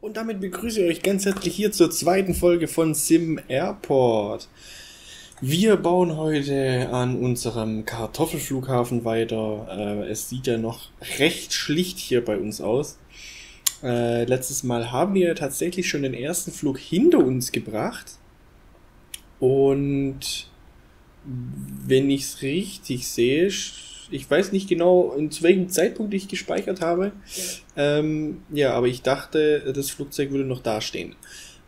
Und damit begrüße ich euch ganz herzlich hier zur zweiten Folge von Sim Airport. Wir bauen heute an unserem Kartoffelflughafen weiter. Es sieht ja noch recht schlicht hier bei uns aus. Letztes Mal haben wir tatsächlich schon den ersten Flug hinter uns gebracht. Und wenn ich es richtig sehe, ich weiß nicht genau, zu welchem Zeitpunkt ich gespeichert habe. Ja. Aber ich dachte, das Flugzeug würde noch dastehen.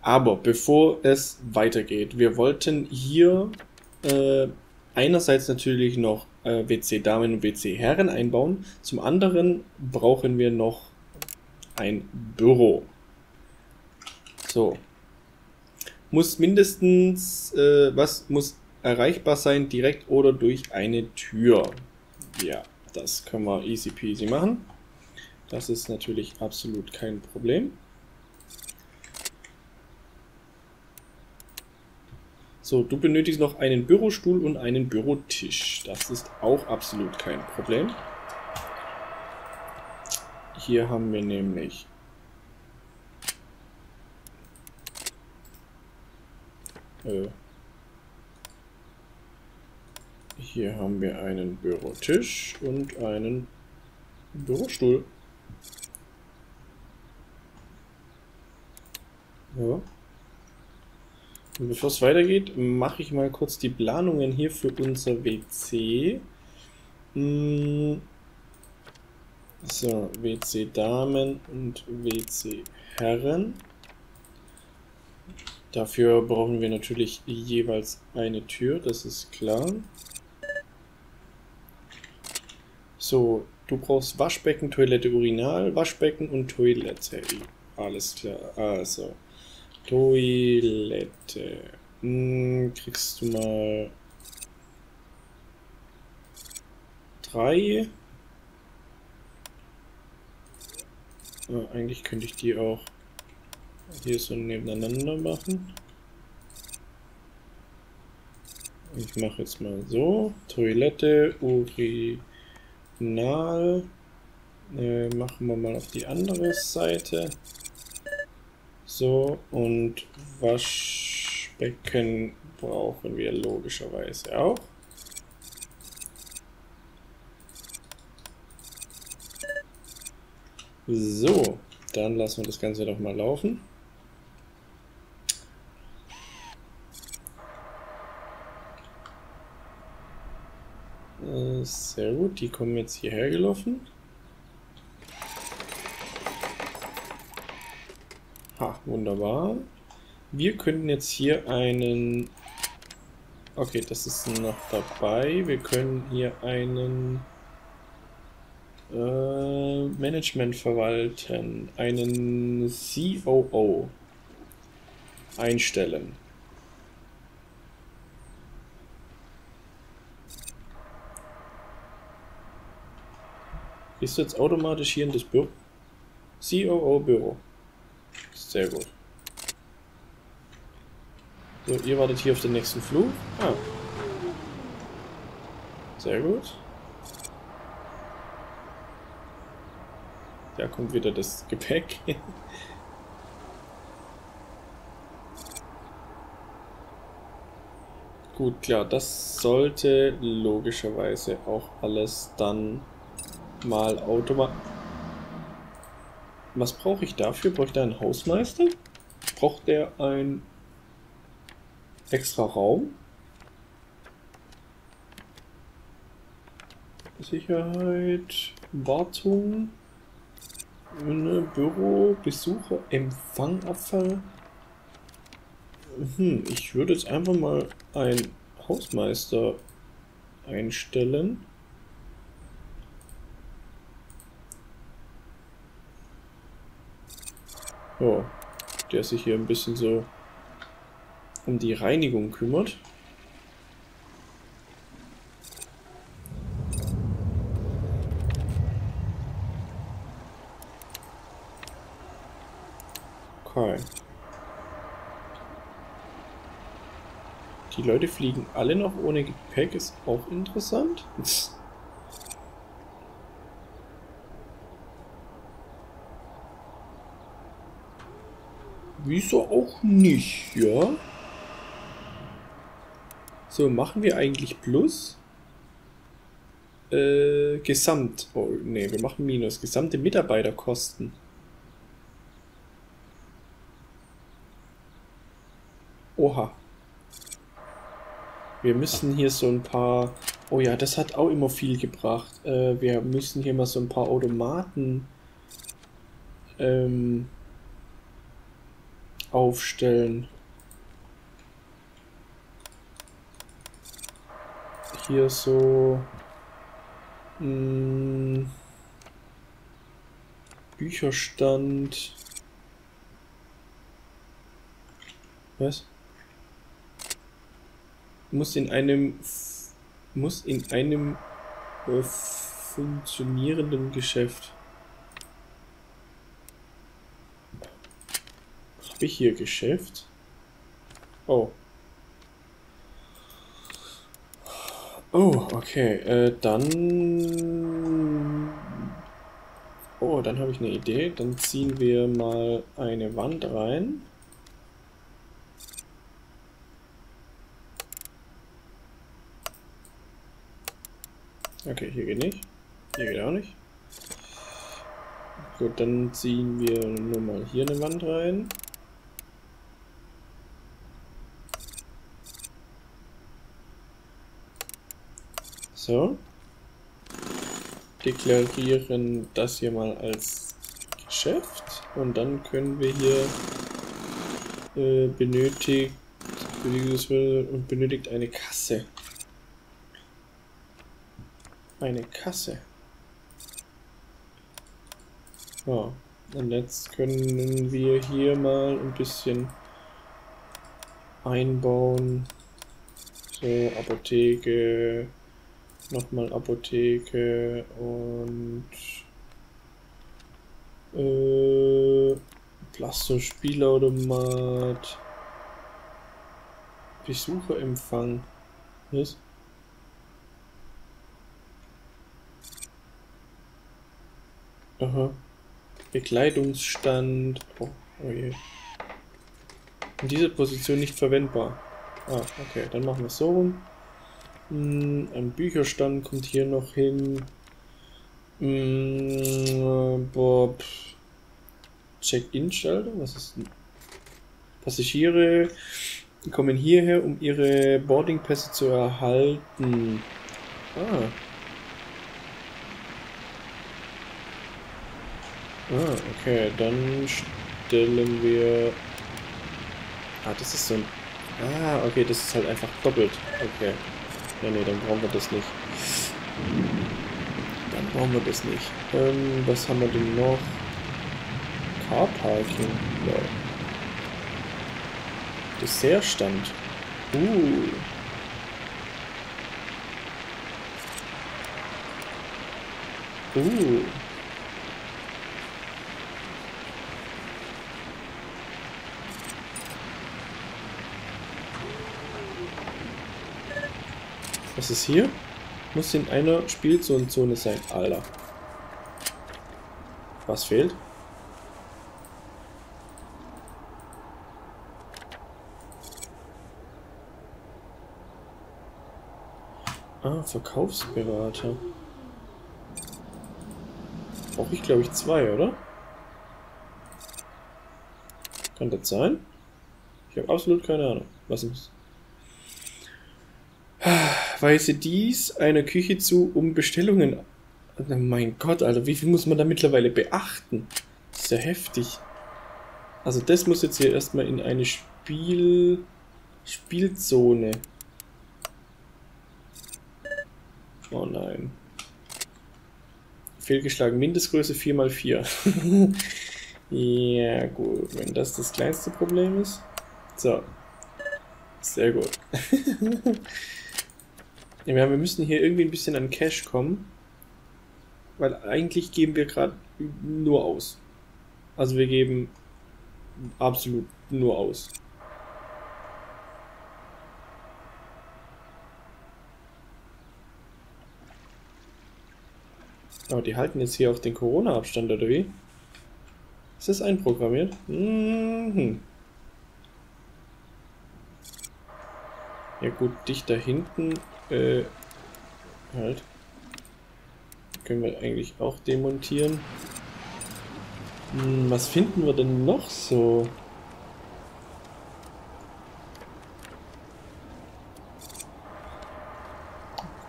Aber bevor es weitergeht, wir wollten hier einerseits natürlich noch WC-Damen und WC-Herren einbauen. Zum anderen brauchen wir noch ein Büro. So. Muss mindestens, muss erreichbar sein, direkt oder durch eine Tür. Ja, das können wir easy peasy machen. Das ist natürlich absolut kein Problem. So, du benötigst noch einen Bürostuhl und einen Bürotisch. Das ist auch absolut kein Problem. Hier haben wir nämlich hier haben wir einen Bürotisch und einen Bürostuhl. Ja. Und bevor es weitergeht, mache ich mal kurz die Planungen hier für unser WC. So, WC Damen und WC Herren. Dafür brauchen wir natürlich jeweils eine Tür, das ist klar. So, du brauchst Waschbecken, Toilette, Urinal, Waschbecken und Toilette. Alles klar, also. Toilette. Kriegst du mal 3. Eigentlich könnte ich die auch hier so nebeneinander machen. Ich mache jetzt mal so. Toilette, Urinal. Machen wir mal auf die andere Seite. So, und Waschbecken brauchen wir logischerweise auch. So, dann lassen wir das Ganze doch mal laufen. Sehr gut, die kommen jetzt hierher gelaufen. Ha, wunderbar. Wir könnten jetzt hier einen... Okay, das ist noch dabei. Wir können hier einen Management verwalten. Einen COO einstellen. Gehst du jetzt automatisch hier in das Büro? COO-Büro. Sehr gut. So, ihr wartet hier auf den nächsten Flug. Ah. Sehr gut. Da kommt wieder das Gepäck. Gut, klar. Das sollte logischerweise auch alles dann... mal automatisch. Was brauche ich dafür? Brauche ich da einen Hausmeister? Braucht der einen extra Raum? Sicherheit, Wartung, Büro, Besucher, Empfang, Abfall. Ich würde jetzt einfach mal einen Hausmeister einstellen. Oh, der sich hier ein bisschen so um die Reinigung kümmert. Okay. Die Leute fliegen alle noch ohne Gepäck, ist auch interessant. Wieso auch nicht, ja? So, machen wir eigentlich Plus? Gesamt. Oh, nee, wir machen Minus. Gesamte Mitarbeiterkosten. Oha. Wir müssen hier so ein paar... Oh ja, das hat auch immer viel gebracht. Wir müssen hier mal so ein paar Automaten aufstellen. Hier so... Bücherstand... Was? Muss in einem funktionierenden Geschäft. Habe ich hier Geschäft? Oh. Oh, okay. Dann... Oh, dann habe ich eine Idee. Dann ziehen wir mal eine Wand rein. Okay, hier geht nicht. Hier geht auch nicht. Gut, dann ziehen wir nur mal hier eine Wand rein. So. Deklarieren das hier mal als Geschäft. Und dann können wir hier benötigt eine Kasse. Eine Kasse. Ja, und jetzt können wir hier mal ein bisschen einbauen. So, Apotheke, nochmal Apotheke und Plastospielautomat, Besucherempfang. Was? Aha. Bekleidungsstand. Oh, oh je. In dieser Position nicht verwendbar. Ah, okay. Dann machen wir es so rum. Ein Bücherstand kommt hier noch hin. Bob. Check-in-Schaltung? Was ist denn? Passagiere kommen hierher, um ihre Boardingpässe zu erhalten. Ah. Ah, okay, dann stellen wir... Ah, das ist so ein... Ah, okay, das ist halt einfach doppelt. Okay. Ja, nee, dann brauchen wir das nicht. Dann brauchen wir das nicht. Was haben wir denn noch? Carparking. Ja. Dessertstand. Was ist hier? Muss in einer Spielzone sein, Alter. Was fehlt? Ah, Verkaufsberater. Brauche ich, glaube ich, 2, oder? Kann das sein? Ich habe absolut keine Ahnung. Was ist? Weise dies einer Küche zu, um Bestellungen... Oh mein Gott, Alter, wie viel muss man da mittlerweile beachten? Das ist ja heftig. Also das muss jetzt hier erstmal in eine Spielzone. Oh nein. Fehlgeschlagen. Mindestgröße 4×4. Ja gut, wenn das das kleinste Problem ist. So. Sehr gut. Ja, wir müssen hier irgendwie ein bisschen an Cash kommen, weil eigentlich geben wir gerade nur aus. Also wir geben absolut nur aus. Aber die halten jetzt hier auch den Corona-Abstand, oder wie? Ist das einprogrammiert? Mhm. Ja gut, dich da hinten halt. Können wir eigentlich auch demontieren. Was finden wir denn noch so?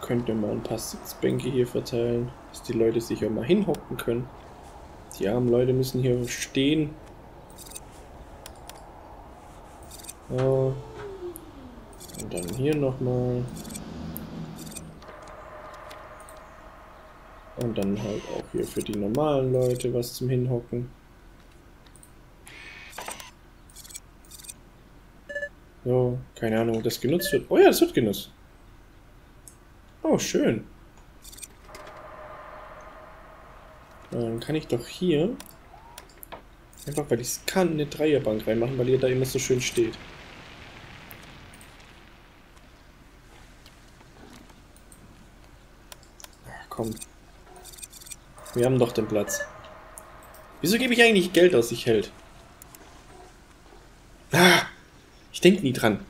Könnte mal ein paar Sitzbänke hier verteilen, dass die Leute sich auch mal hinhocken können. Die armen Leute müssen hier stehen. Oh. Und dann hier nochmal. Und dann halt auch hier für die normalen Leute was zum Hinhocken. So, keine Ahnung, ob das genutzt wird. Oh ja, das wird genutzt. Oh, schön. Dann kann ich doch hier einfach, weil ich es kann, eine Dreierbank reinmachen, weil ihr da immer so schön steht. Ach, komm. Wir haben doch den Platz. Wieso gebe ich eigentlich Geld aus, ich Held? Ah, ich denke nie dran.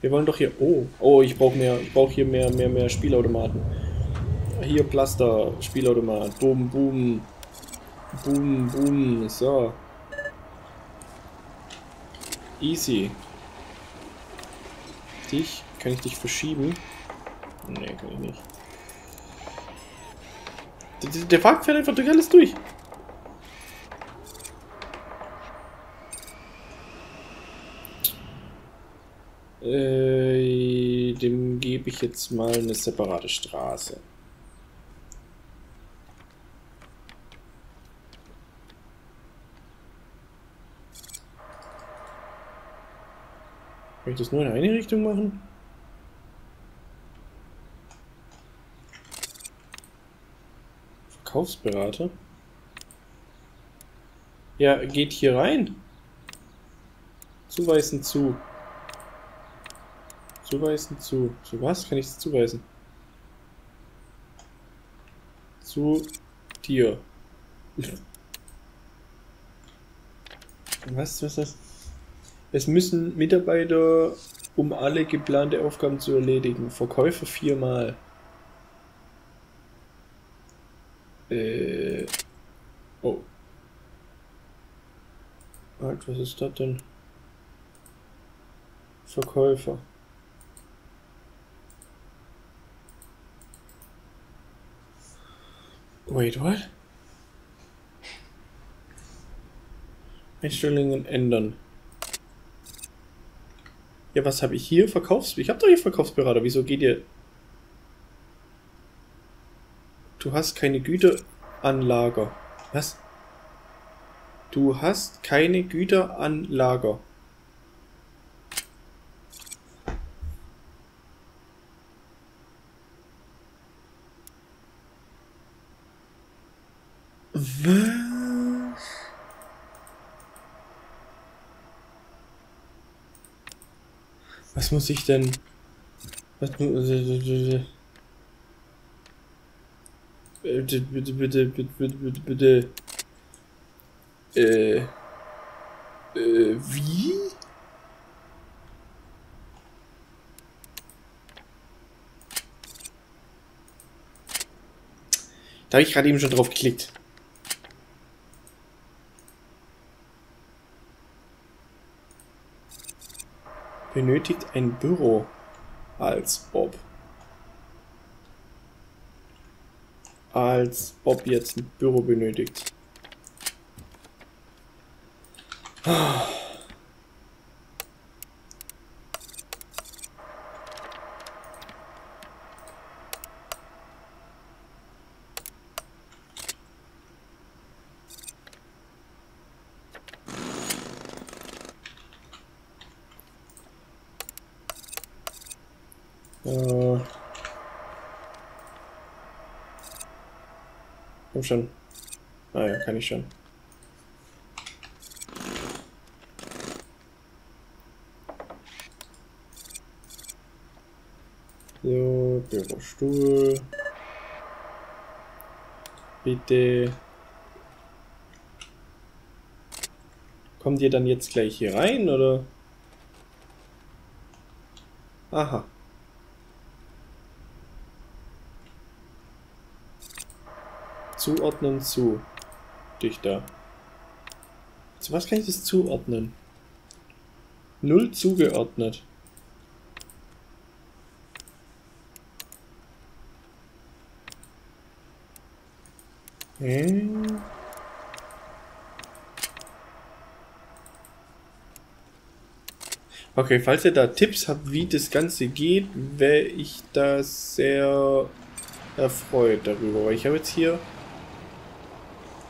Wir wollen doch hier... Oh, oh, ich brauche mehr. Ich brauche hier mehr Spielautomaten. Hier, Plaster, Spielautomat. Boom, boom. Boom, boom. So. Easy. Dich? Kann ich dich verschieben? Nee, kann ich nicht. Der Wagen fährt einfach durch alles durch. Dem gebe ich jetzt mal eine separate Straße. Kann ich das nur in eine Richtung machen? Verkaufsberater? Ja, geht hier rein. Zuweisen zu. Zuweisen zu. Zu was kann ich es zuweisen? Zu dir. Was ist das? Es müssen Mitarbeiter, um alle geplante Aufgaben zu erledigen. Verkäufe 4-mal. Oh. Halt, was ist das denn? Verkäufer. Wait, what? Einstellungen ändern. Ja, was habe ich hier? Ich habe doch hier Verkaufsberater. Wieso geht ihr? Du hast keine Güter an Lager. Was? Du hast keine Güter an Lager. Was muss ich denn? Bitte. Wie? Da habe ich gerade eben schon drauf geklickt. Benötigt ein Büro, als ob. Als ob jetzt ein Büro benötigt. Komm schon. Ah ja, kann ich schon. So, Bürostuhl. Bitte. Kommt ihr dann jetzt gleich hier rein, oder? Aha. Zuordnen zu. Dichter. Zu was kann ich das zuordnen? 0 zugeordnet. Okay, falls ihr da Tipps habt, wie das Ganze geht, wäre ich da sehr erfreut darüber. Weil ich habe jetzt hier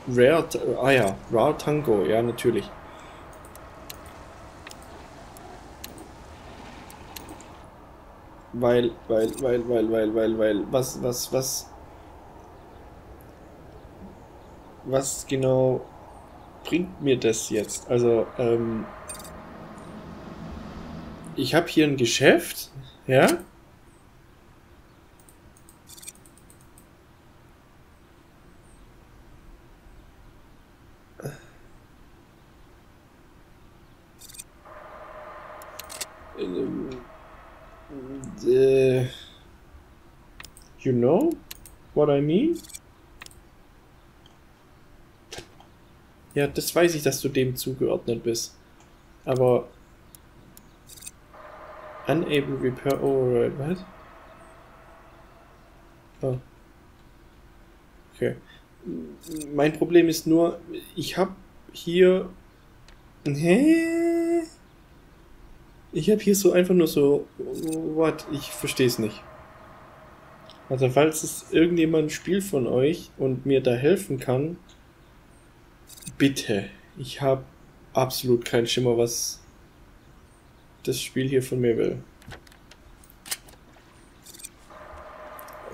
Rare, ah ja, Rare Tango, ja natürlich. Weil, was genau bringt mir das jetzt? Also, ich habe hier ein Geschäft, ja? You know what I mean? Ja, das weiß ich, dass du dem zugeordnet bist. Aber unable repair override, was? Oh. Okay. Mein Problem ist nur, ich habe hier... Hä? Ich habe hier so einfach nur so... What? Ich verstehe es nicht. Also falls es irgendjemand spielt von euch und mir da helfen kann... Bitte, ich habe absolut keinen Schimmer, was das Spiel hier von mir will.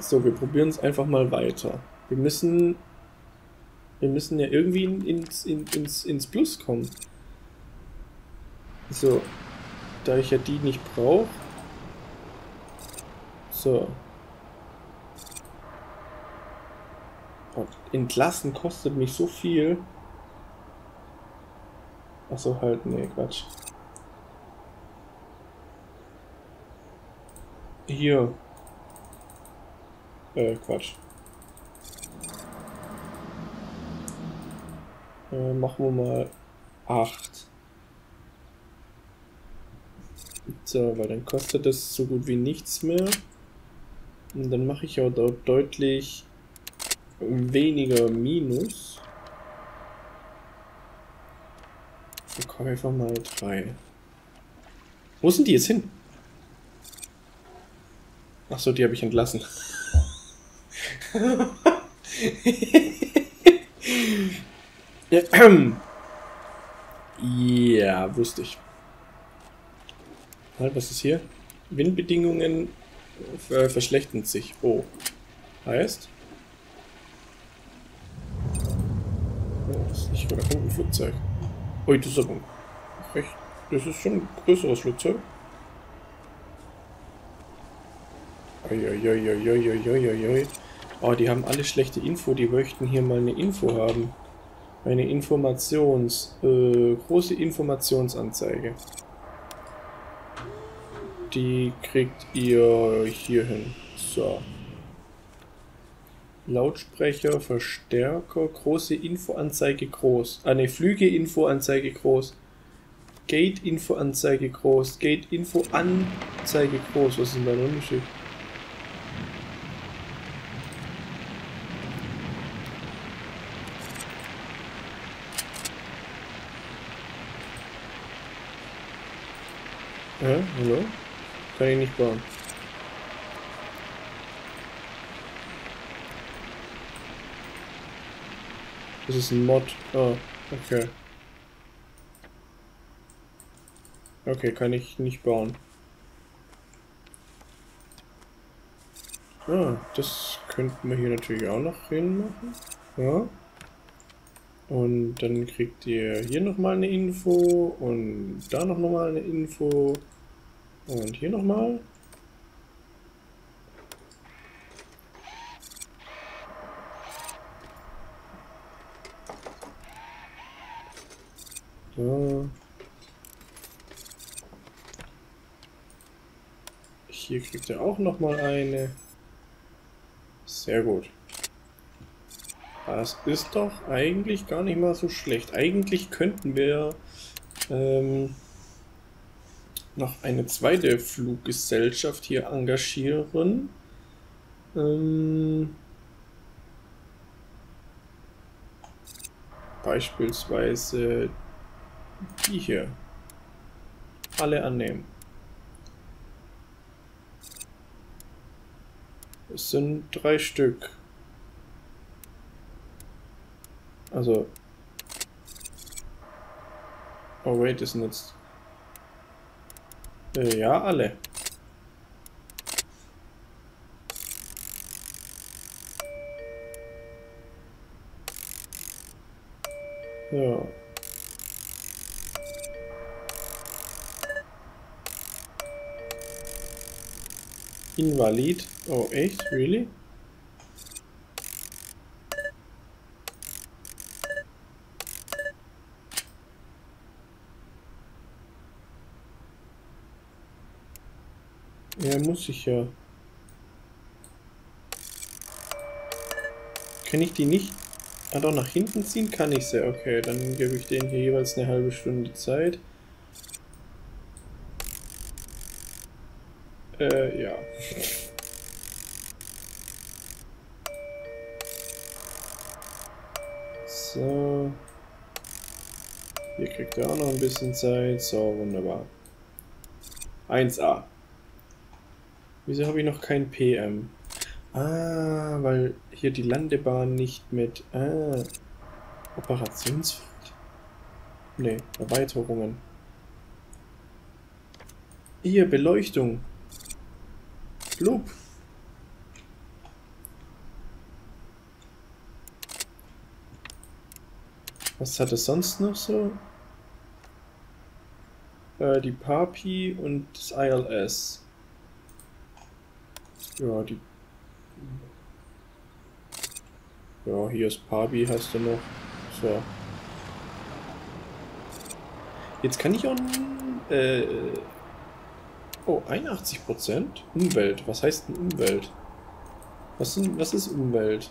So, wir probieren es einfach mal weiter. Wir müssen ja irgendwie ins Plus kommen. So, da ich ja die nicht brauche. So. Oh, entlassen kostet mich so viel. Achso, halt, nee, Quatsch. Hier. Quatsch. Machen wir mal 8. So, weil dann kostet das so gut wie nichts mehr. Und dann mache ich ja dort deutlich weniger Minus. Verkäufer mal 3. Wo sind die jetzt hin? Achso, die habe ich entlassen. Ja, wusste ich. Halt, was ist hier? Windbedingungen verschlechtern sich. Oh. Heißt? Das ist nicht gerade ein Flugzeug. Ui, das ist aber recht. Das ist schon ein größeres Flugzeug. Uiuiuiuiuiuiui. Oh, die haben alle schlechte Info. Die möchten hier mal eine Info haben. Eine große Informationsanzeige. Die kriegt ihr hier hin. So. Lautsprecher, Verstärker, große Infoanzeige groß. Ah ne, Flüge-Infoanzeige groß. Gate-Infoanzeige groß. Gate-Infoanzeige groß. Was ist denn da der Unterschied? Hä? Hallo? Kann ich nicht bauen. Das ist ein Mod. Ah, okay. Okay, kann ich nicht bauen. Ah, das könnten wir hier natürlich auch noch hinmachen. Ja. Und dann kriegt ihr hier nochmal eine Info und da nochmal eine Info und hier nochmal. Hier kriegt er auch nochmal eine. Sehr gut. Das ist doch eigentlich gar nicht mal so schlecht. Eigentlich könnten wir noch eine zweite Fluggesellschaft hier engagieren. Beispielsweise die hier. Alle annehmen. Es sind 3 Stück. Also. Oh wait, das sind jetzt. Ja, alle. So. Invalid. Oh echt? Really? Ja, muss ich ja. Kann ich die nicht? Ah doch, nach hinten ziehen kann ich sie. Okay, dann gebe ich denen hier jeweils eine halbe Stunde Zeit. Ja. So. Hier kriegt er auch noch ein bisschen Zeit. So, wunderbar. 1A. Wieso habe ich noch kein PM? Ah, weil hier die Landebahn nicht mit... Ah. Operationsfeld? Ne, Erweiterungen. Hier, Beleuchtung. Loop. Was hat es sonst noch so? Die Papi und das ILS. Ja, die. Ja, hier ist Papi, hast du noch. So. Jetzt kann ich auch. Oh, 81% Umwelt. Was heißt denn Umwelt? Was ist Umwelt?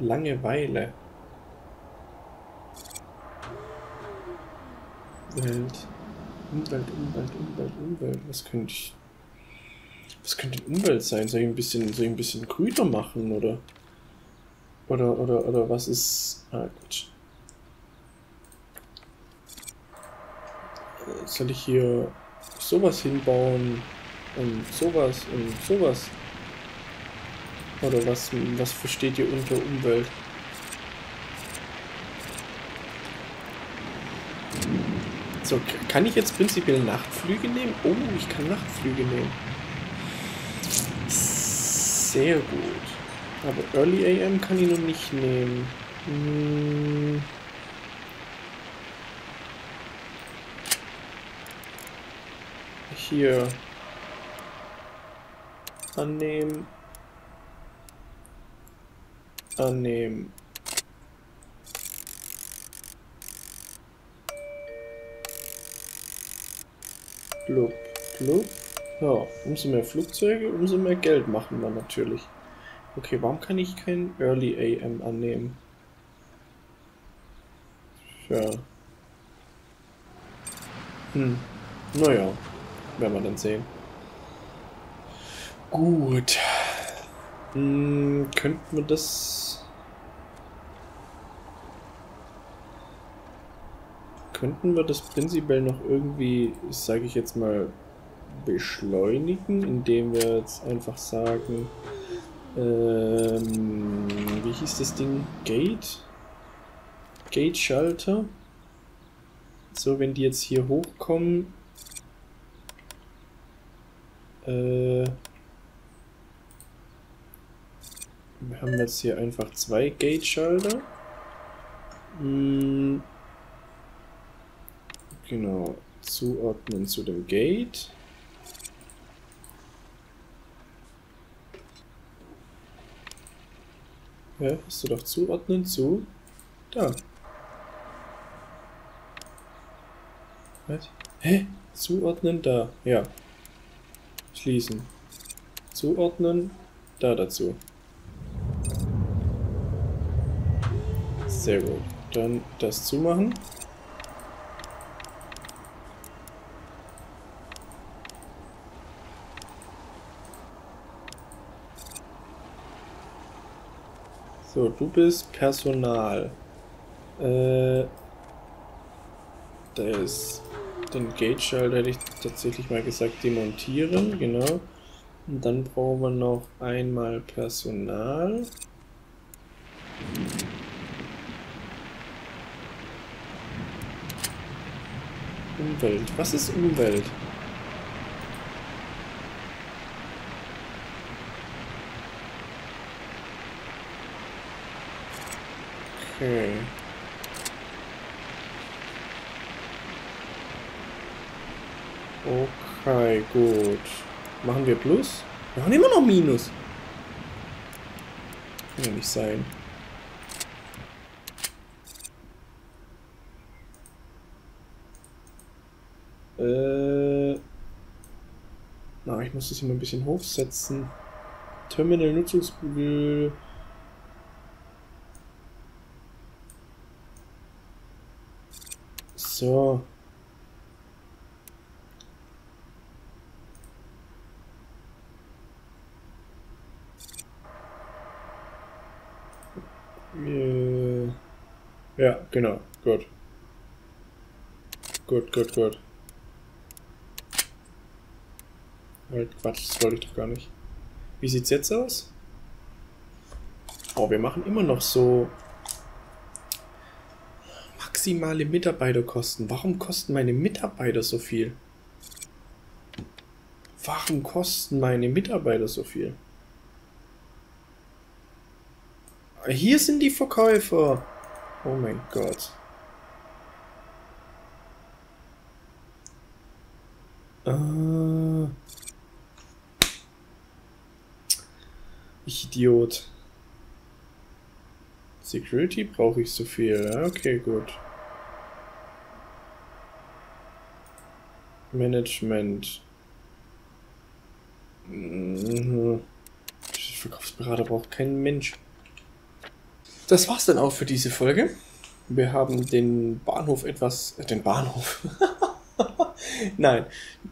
Langeweile. Umwelt. Was könnte Umwelt sein? Soll ich ein bisschen grüner machen, oder? Oder was ist... Ah, gut. Soll ich hier sowas hinbauen und sowas? Oder was versteht ihr unter Umwelt? So, kann ich jetzt prinzipiell Nachtflüge nehmen? Oh, ich kann Nachtflüge nehmen. Sehr gut. Aber Early AM kann ich noch nicht nehmen. Hm. Hier annehmen. Blub. Ja, umso mehr Flugzeuge, umso mehr Geld machen wir natürlich. Okay, warum kann ich kein Early AM annehmen? Ja. Hm. Naja. Werden wir dann sehen. Gut. Könnten wir das... prinzipiell noch irgendwie, sage ich jetzt mal, beschleunigen, indem wir jetzt einfach sagen... wie hieß das Ding? Gate? Gate-Schalter? So, wenn die jetzt hier hochkommen... Wir haben jetzt hier einfach 2 Gate-Schalter. Genau, zuordnen zu dem Gate. Ja, hast du doch zuordnen zu... Da. Was? Hä? Zuordnen, da. Ja. Schließen. Zuordnen, da dazu. Sehr gut. Dann das zumachen. So, du bist Personal. Da ist den Gate-Schalter, hätte ich tatsächlich mal gesagt, demontieren, genau. Und dann brauchen wir noch einmal Personal. Umwelt. Was ist Umwelt? Okay. Okay, gut. Machen wir Plus? Wir haben immer noch Minus. Kann ja nicht sein. Na, ich muss das immer ein bisschen hochsetzen. Terminal Nutzungsbügel. So. Ja, genau. Gut. Gut, gut, gut. Quatsch, das wollte ich doch gar nicht. Wie sieht's jetzt aus? Oh, wir machen immer noch so maximale Mitarbeiterkosten. Warum kosten meine Mitarbeiter so viel? Warum kosten meine Mitarbeiter so viel? Hier sind die Verkäufer. Oh mein Gott. Ich Idiot. Security brauche ich so viel. Okay, gut. Management. Verkaufsberater braucht kein Mensch. Das war's dann auch für diese Folge. Wir haben den Bahnhof etwas... den Bahnhof. Nein,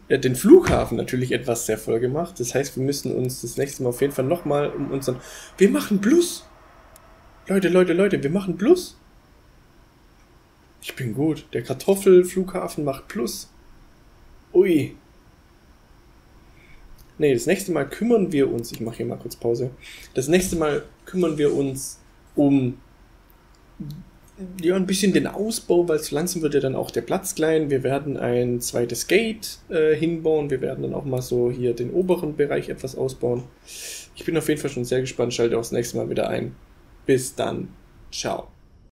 den Flughafen natürlich etwas sehr voll gemacht. Das heißt, wir müssen uns das nächste Mal auf jeden Fall nochmal um unseren... Wir machen Plus! Leute, Leute, Leute, wir machen Plus! Ich bin gut. Der Kartoffelflughafen macht Plus. Ui. Nee, das nächste Mal kümmern wir uns... Ich mache hier mal kurz Pause. Das nächste Mal kümmern wir uns... um ja, ein bisschen den Ausbau, weil so langsam wird ja dann auch der Platz klein. Wir werden ein zweites Gate hinbauen. Wir werden dann auch mal so hier den oberen Bereich etwas ausbauen. Ich bin auf jeden Fall schon sehr gespannt. Schalte auch das nächste Mal wieder ein. Bis dann. Ciao.